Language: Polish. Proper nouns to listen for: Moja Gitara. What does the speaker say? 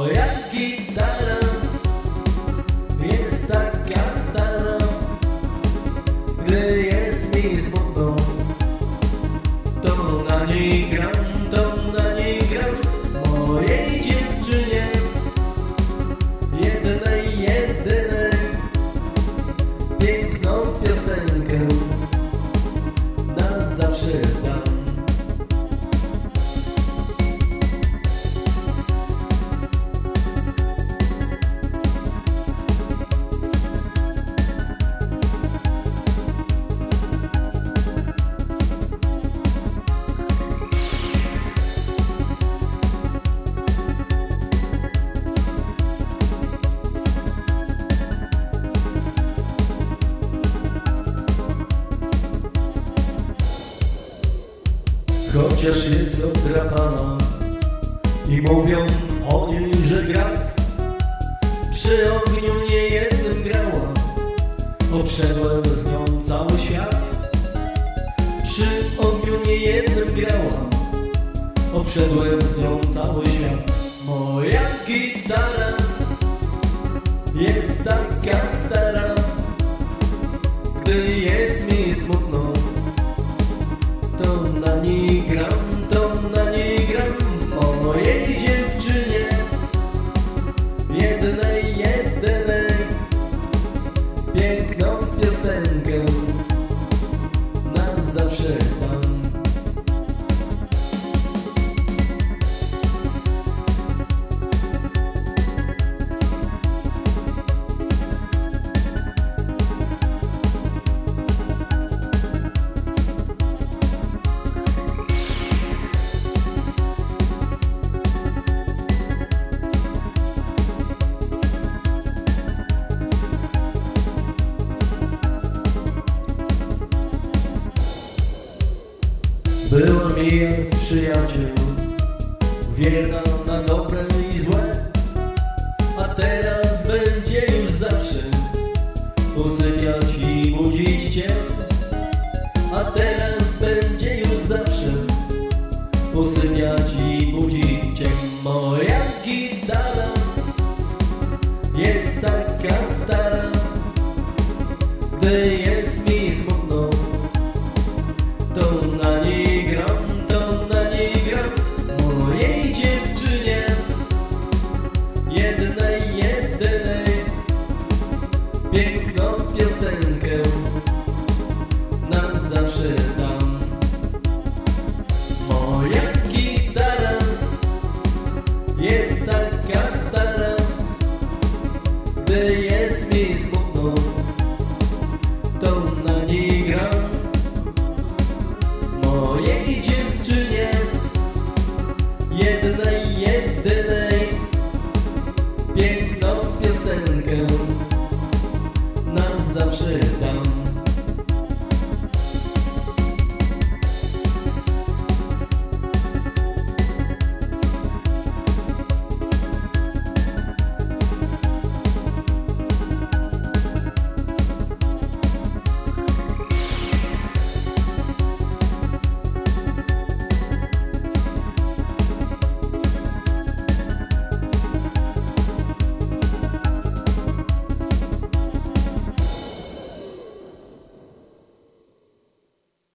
Moja gitara jest taka stara, gdy jest mi smutno, to na niej gram mojej dziewczynie, jedynej, piękną piosenkę na zawsze dam. Chociaż jest odrapana i mówią o niej, że grad przy ogniu niejednym grała, obszedłem z nią cały świat. Przy ogniu niejednym grała, obszedłem z nią cały świat. Moja gitara jest taka stara, gdy jest mi smutno, to na niej gram o mojej dziewczynie, jedynej, piękną piosenkę na zawsze dam. Była mi jak przyjaciel, wierna na dobre i złe, a teraz będzie już zawsze usypiać i budzić cię. A teraz będzie już zawsze usypiać i budzić cię. Moja gitara jest taka stara, gdy jest mi smutno, to na niej gram mojej dziewczynie, jedynej, piękną piosenkę na zawsze dam. Moja gitara jest taka stara, gdy